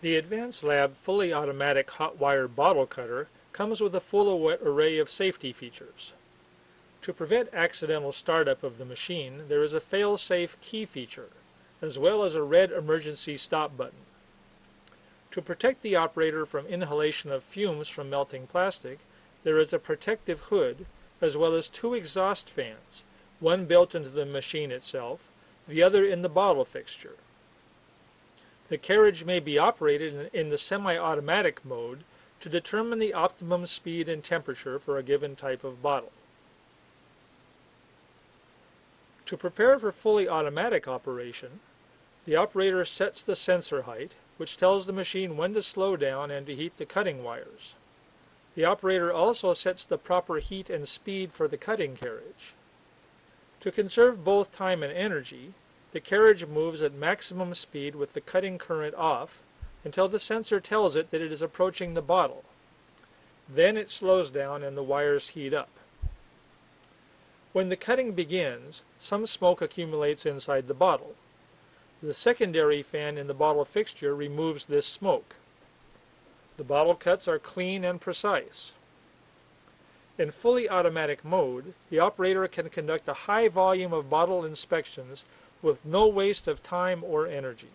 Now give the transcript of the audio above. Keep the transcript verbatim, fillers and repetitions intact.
The Advanced Lab fully automatic hot wire bottle cutter comes with a full array of safety features. To prevent accidental startup of the machine, there is a fail-safe key feature, as well as a red emergency stop button. To protect the operator from inhalation of fumes from melting plastic, there is a protective hood, as well as two exhaust fans, one built into the machine itself, the other in the bottle fixture. The carriage may be operated in the semi-automatic mode to determine the optimum speed and temperature for a given type of bottle. To prepare for fully automatic operation, the operator sets the sensor height, which tells the machine when to slow down and to heat the cutting wires. The operator also sets the proper heat and speed for the cutting carriage. To conserve both time and energy, the carriage moves at maximum speed with the cutting current off until the sensor tells it that it is approaching the bottle. Then it slows down and the wires heat up. When the cutting begins, some smoke accumulates inside the bottle. The secondary fan in the bottle fixture removes this smoke. The bottle cuts are clean and precise. In fully automatic mode, the operator can conduct a high volume of bottle inspections with no waste of time or energy.